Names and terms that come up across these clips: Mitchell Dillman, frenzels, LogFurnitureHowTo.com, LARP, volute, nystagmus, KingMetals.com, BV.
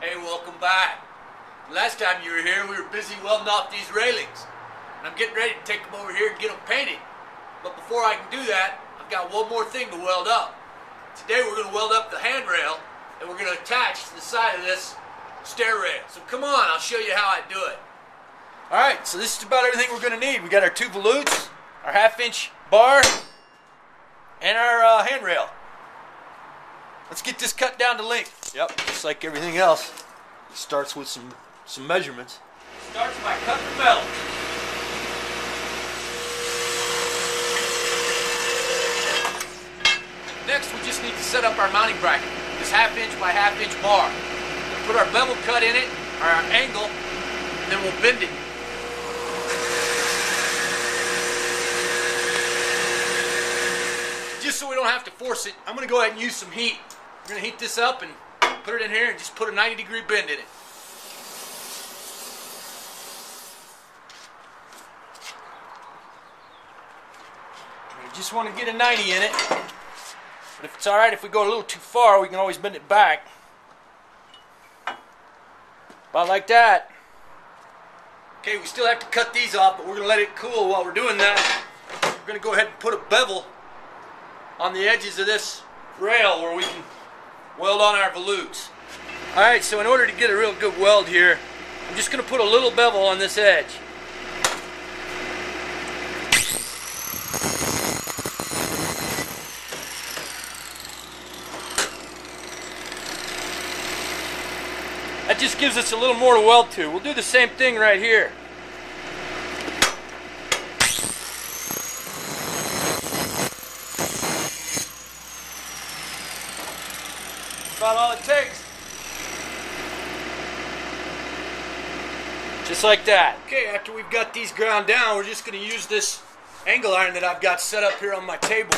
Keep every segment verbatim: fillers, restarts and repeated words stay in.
Hey, welcome back. Last time you were here, we were busy welding off these railings. And I'm getting ready to take them over here and get them painted. But before I can do that, I've got one more thing to weld up. Today we're going to weld up the handrail, and we're going to attach to the side of this stair rail. So come on, I'll show you how I do it. Alright, so this is about everything we're going to need. We got our two volutes, our half-inch bar, and our uh, handrail. Let's get this cut down to length. Yep, just like everything else, it starts with some, some measurements. It starts by cutting the metal. Next, we just need to set up our mounting bracket, this half-inch by half-inch bar. We'll put our bevel cut in it, or our angle, and then we'll bend it. Just so we don't have to force it, I'm going to go ahead and use some heat. We're going to heat this up and put it in here and just put a ninety degree bend in it. We just want to get a ninety in it. But if it's alright, if we go a little too far, we can always bend it back. About like that. Okay, we still have to cut these off, but we're going to let it cool while we're doing that. We're going to go ahead and put a bevel on the edges of this rail where we can weld on our volutes. Alright, so in order to get a real good weld here, I'm just going to put a little bevel on this edge. That just gives us a little more to weld to. We'll do the same thing right here. About all it takes. Just like that. Okay, after we've got these ground down, we're just going to use this angle iron that I've got set up here on my table.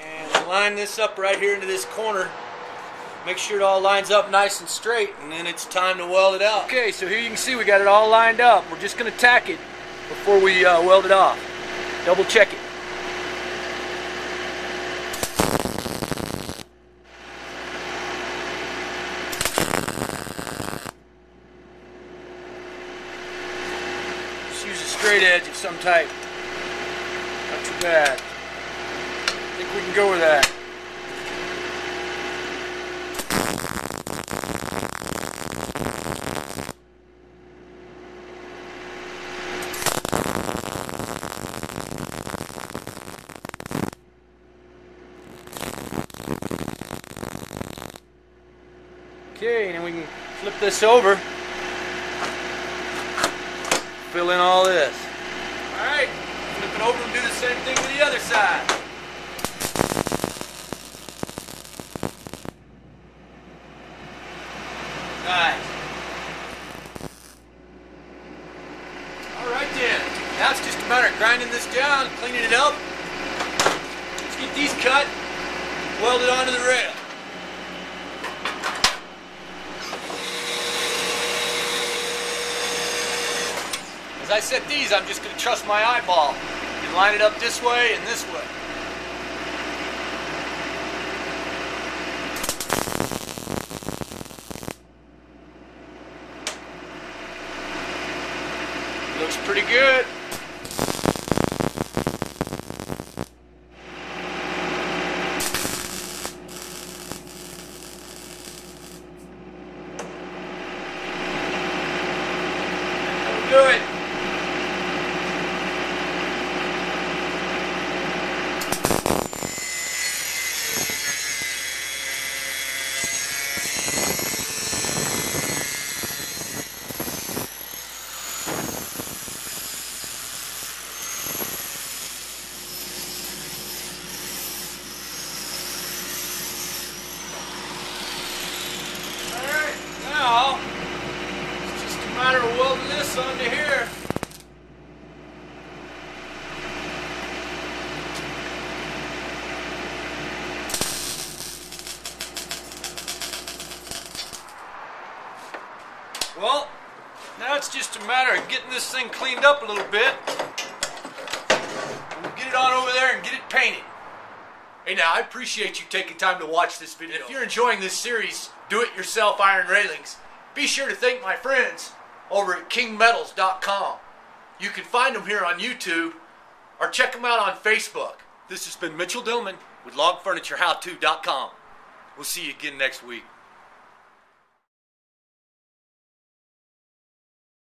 And line this up right here into this corner. Make sure it all lines up nice and straight, and then it's time to weld it up. Okay, so here you can see we got it all lined up. We're just going to tack it before we uh, weld it off. Double check it. Straight edge of some type. Not too bad. I think we can go with that. Okay, and we can flip this over. Fill in all this. Alright, flip it over and do the same thing with the other side. Nice. Alright then, now it's just a matter of grinding this down, cleaning it up. Let's get these cut, weld it onto the rail. As I set these, I'm just going to trust my eyeball and line it up this way and this way. Looks pretty good. Good. Onto here. Well, now it's just a matter of getting this thing cleaned up a little bit. We'll get it on over there and get it painted. Hey, now, I appreciate you taking time to watch this video. And if you're enjoying this series, Do-It-Yourself Iron Railings, be sure to thank my friends over at King Metals dot com. You can find them here on YouTube or check them out on Facebook. This has been Mitchell Dillman with Log Furniture How To dot com. We'll see you again next week.